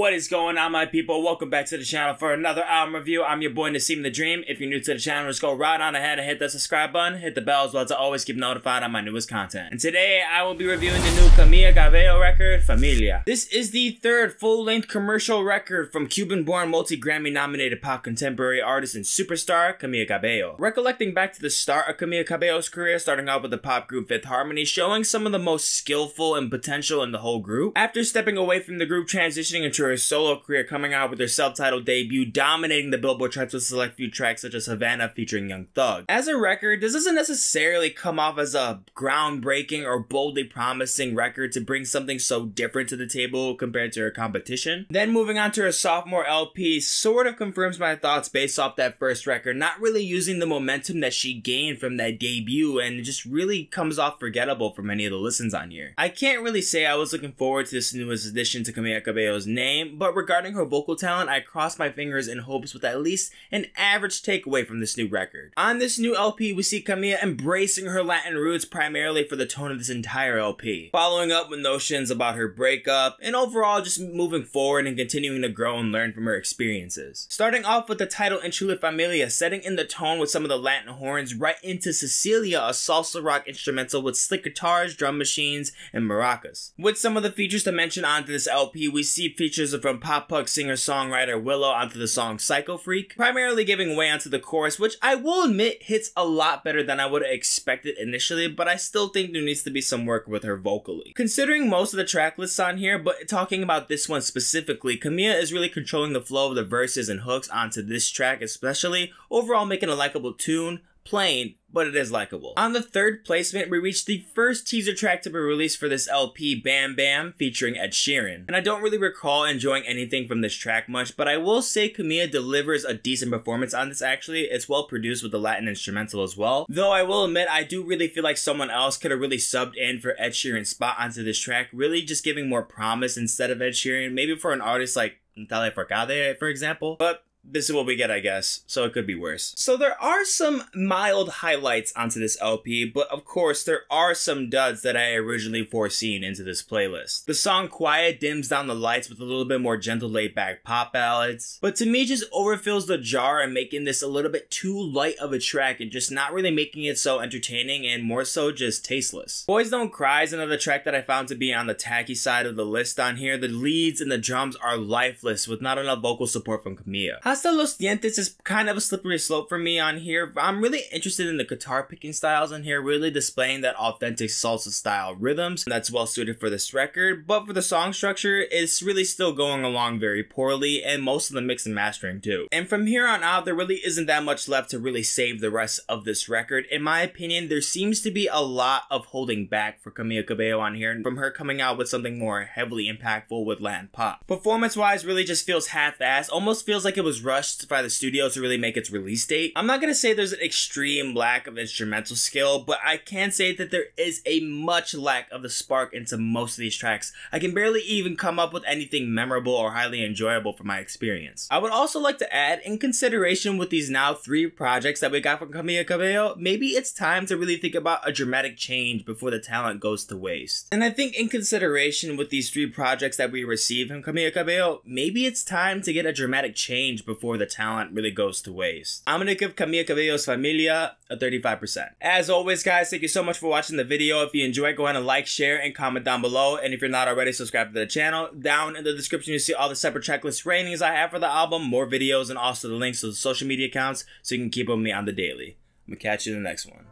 What is going on, my people? Welcome back to the channel for another album review. I'm your boy Naseem The Dream. If you're new to the channel, just go right on ahead and hit the subscribe button, hit the bell as well to always keep notified on my newest content. And today I will be reviewing the new Camila Cabello record, Familia. This is the third full-length commercial record from Cuban-born multi-Grammy nominated pop contemporary artist and superstar Camila Cabello. Recollecting back to the start of Camila Cabello's career, starting out with the pop group Fifth Harmony, showing some of the most skillful and potential in the whole group. After stepping away from the group, transitioning into her solo career, coming out with her self-titled debut, dominating the Billboard charts with select few tracks such as Havana featuring Young Thug. As a record, this doesn't necessarily come off as a groundbreaking or boldly promising record to bring something so different to the table compared to her competition. Then moving on to her sophomore LP sort of confirms my thoughts based off that first record, not really using the momentum that she gained from that debut, and it just really comes off forgettable for many of the listens on here. I can't really say I was looking forward to this newest addition to Camila Cabello's name, but regarding her vocal talent, I crossed my fingers in hopes with at least an average takeaway from this new record. On this new LP, we see Camila embracing her Latin roots primarily for the tone of this entire LP, following up with notions about her breakup, and overall just moving forward and continuing to grow and learn from her experiences. Starting off with the title interlude Familia, setting in the tone with some of the Latin horns right into Cecilia, a salsa rock instrumental with slick guitars, drum machines, and maracas. With some of the features to mention onto this LP, we see features from pop punk singer-songwriter Willow onto the song Psycho Freak, primarily giving way onto the chorus, which I will admit hits a lot better than I would have expected initially, but I still think there needs to be some work with her vocally. Considering most of the track lists on here, but talking about this one specifically, Camila is really controlling the flow of the verses and hooks onto this track especially, overall making a likable tune, plain, but it is likable. On the third placement, we reached the first teaser track to be released for this LP, Bam Bam, featuring Ed Sheeran. And I don't really recall enjoying anything from this track much, but I will say Camila delivers a decent performance on this actually. It's well produced with the Latin instrumental as well. Though I will admit, I do really feel like someone else could have really subbed in for Ed Sheeran's spot onto this track, really just giving more promise instead of Ed Sheeran, maybe for an artist like Natalia Farcade, for example. But this is what we get, I guess, so it could be worse. So there are some mild highlights onto this LP, but of course there are some duds that I originally foreseen into this playlist. The song Quiet dims down the lights with a little bit more gentle laid-back pop ballads, but to me just overfills the jar and making this a little bit too light of a track and just not really making it so entertaining and more so just tasteless. Boys Don't Cry is another track that I found to be on the tacky side of the list on here. The leads and the drums are lifeless with not enough vocal support from Camila. Hasta Los Dientes is kind of a slippery slope for me on here. I'm really interested in the guitar picking styles on here, really displaying that authentic salsa style rhythms, and that's well suited for this record. But for the song structure, it's really still going along very poorly, and most of the mix and mastering too. And from here on out, there really isn't that much left to really save the rest of this record. In my opinion, there seems to be a lot of holding back for Camila Cabello on here, from her coming out with something more heavily impactful with Latin pop. Performance-wise, really just feels half-assed, almost feels like it was rushed by the studio to really make its release date. I'm not gonna say there's an extreme lack of instrumental skill, but I can say that there is a much lack of the spark into most of these tracks. I can barely even come up with anything memorable or highly enjoyable from my experience. I would also like to add, in consideration with these now 3 projects that we got from Camila Cabello, maybe it's time to really think about a dramatic change before the talent goes to waste. And I think in consideration with these 3 projects that we received from Camila Cabello, maybe it's time to get a dramatic change before the talent really goes to waste. I'm gonna give Camila Cabello's Familia a 35%. As always, guys, thank you so much for watching the video. If you enjoyed, go ahead and like, share, and comment down below. And if you're not already, subscribe to the channel. Down in the description, you'll see all the separate checklist ratings I have for the album, more videos, and also the links to the social media accounts so you can keep up with me on the daily. I'm gonna catch you in the next one.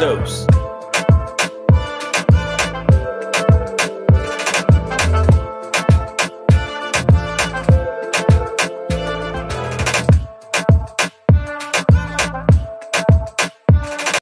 Dose.